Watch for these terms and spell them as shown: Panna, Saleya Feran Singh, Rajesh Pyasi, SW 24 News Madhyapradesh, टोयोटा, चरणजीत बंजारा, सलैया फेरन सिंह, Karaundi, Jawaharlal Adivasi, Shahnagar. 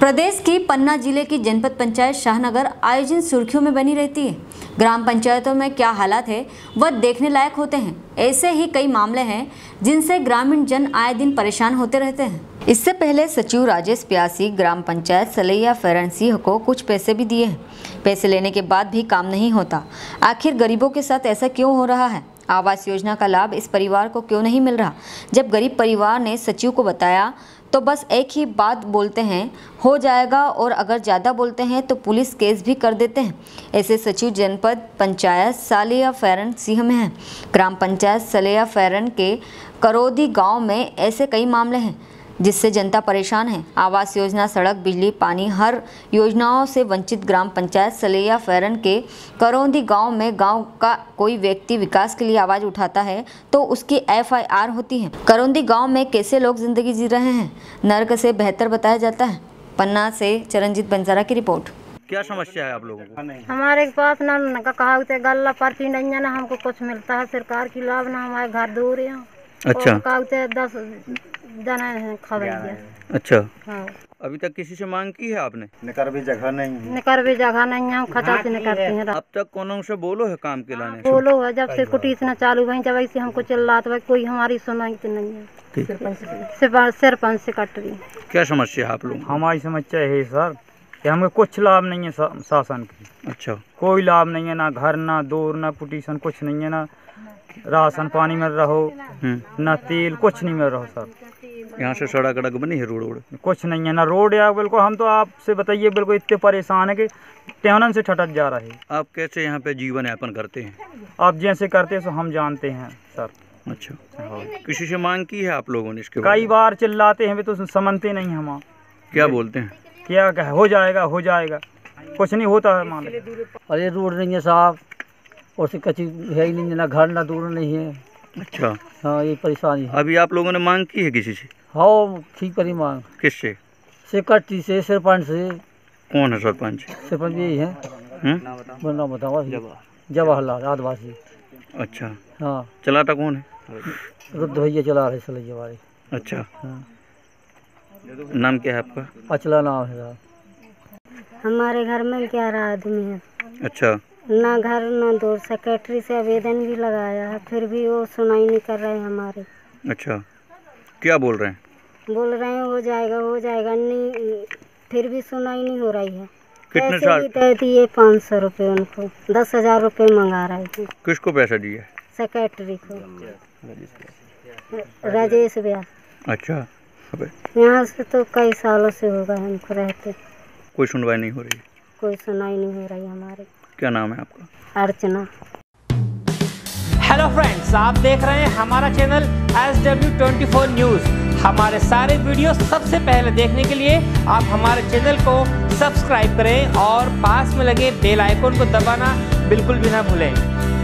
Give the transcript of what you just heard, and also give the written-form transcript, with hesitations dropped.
प्रदेश की पन्ना जिले की जनपद पंचायत शाहनगर आयोजन सुर्खियों में बनी रहती है। ग्राम पंचायतों में क्या हालात है वह देखने लायक होते हैं। ऐसे ही कई मामले हैं जिनसे ग्रामीण जन आए दिन परेशान होते रहते हैं। इससे पहले सचिव राजेश प्यासी ग्राम पंचायत सलैया फेरन सिंह को कुछ पैसे भी दिए हैं। पैसे लेने के बाद भी काम नहीं होता। आखिर गरीबों के साथ ऐसा क्यों हो रहा है? आवास योजना का लाभ इस परिवार को क्यों नहीं मिल रहा? जब गरीब परिवार ने सचिव को बताया तो बस एक ही बात बोलते हैं, हो जाएगा, और अगर ज़्यादा बोलते हैं तो पुलिस केस भी कर देते हैं। ऐसे सचिव जनपद पंचायत सालेया फेरन सिंह में हैं। ग्राम पंचायत सालेया फेरन के करौंदी गांव में ऐसे कई मामले हैं जिससे जनता परेशान है। आवास योजना, सड़क, बिजली, पानी, हर योजनाओं से वंचित ग्राम पंचायत सलैया फेरन के करौंदी गांव में गांव का कोई व्यक्ति विकास के लिए आवाज़ उठाता है तो उसकी एफआईआर होती है। करौंदी गांव में कैसे लोग जिंदगी जी रहे हैं, नर्क से बेहतर बताया जाता है। पन्ना से चरणजीत बंजारा की रिपोर्ट। क्या समस्या है आप लोगों को? हमारे पास न कहा गल्ला पर्ची नहीं है, न हमको कुछ मिलता है सरकार की लाभ, न हमारे घर दूर है। अच्छा, दस जाना है खबर। अच्छा, हाँ। अभी तक किसी से मांग की है आपने? निकर भी जगह नहीं है, निकर भी जगह नहीं है, हम खचा से निकलते हैं। अब तक कौन से बोलो है काम के लाने? बोलो है जब से कुटीस न चालू हुई, जब ऐसे हमको चिल्ला तो कोई हमारी सुनाई तो नहीं है। सरपंच से कट रही। क्या समस्या है आप लोग? हमारी समस्या है सर कि हमें कुछ लाभ नहीं है शासन की। अच्छा, कोई लाभ नहीं है, ना घर, ना दूर, ना कुटीसन, कुछ नहीं है, ना राशन पानी में रहो, ना तेल, कुछ नहीं मिल रहो सर। यहाँ से सड़क अड़क बनी है, रोड वोड कुछ नहीं है, ना रोड है। बिल्कुल हम तो आपसे बताइए बिल्कुल इतने परेशान है कि टहन से छटक जा रहा है। आप कैसे यहाँ पे जीवन यापन करते हैं? आप जैसे करते हैं सो हम जानते हैं सर। अच्छा, किसी से मांग की है आप लोगों ने? कई बार चिल्लाते हैं तो समझते नहीं। हम क्या बोलते हैं? क्या कहे, हो जाएगा, हो जाएगा, कुछ नहीं होता है मान। अरे रोड नहीं है साहब, और से कच्ची है ही नहीं, ना घर, ना दूर नहीं है। अच्छा, हाँ, ये परेशानी है। अभी आप लोगों ने मांग की है किसी से? हाँ, ठीक करी मांग। किससे? सेक्रेटरी से, सरपंच से। कौन है सरपंच? सरपंच यही है, बना बताओ, जवाहरलाल आदिवासी। अच्छा, हाँ। चलाता कौन है? रुद्ध भैया चला रहे सलैया वाले। अच्छा, हाँ। नाम क्या है आपका? अचला नाम है। हमारे घर में ग्यारह आदमी है। अच्छा, ना घर ना दूर। सेक्रेटरी से आवेदन भी लगाया है, फिर भी वो सुनाई नहीं कर रहे हमारे। अच्छा, क्या बोल रहे हैं? बोल रहे हैं हो जाएगा, हो जाएगा, नहीं, फिर भी सुनाई नहीं हो रही है। कितने साल पैसे दिए? 500 रुपये उनको, 10,000 रुपये मंगा रहे थे। किसको पैसा दिया? सेक्रेटरी को, राजेश व्यास। अच्छा, यहाँ से तो कई सालों से होगा हमको रहते। कोई सुनवाई नहीं हो रही? कोई सुनवाई नहीं हो रही हमारे। क्या नाम है आपका? अर्चना। हेलो फ्रेंड्स, आप देख रहे हैं हमारा चैनल SW 24 News। हमारे सारे वीडियो सबसे पहले देखने के लिए आप हमारे चैनल को सब्सक्राइब करें और पास में लगे बेल आइकन को दबाना बिल्कुल भी ना भूलें।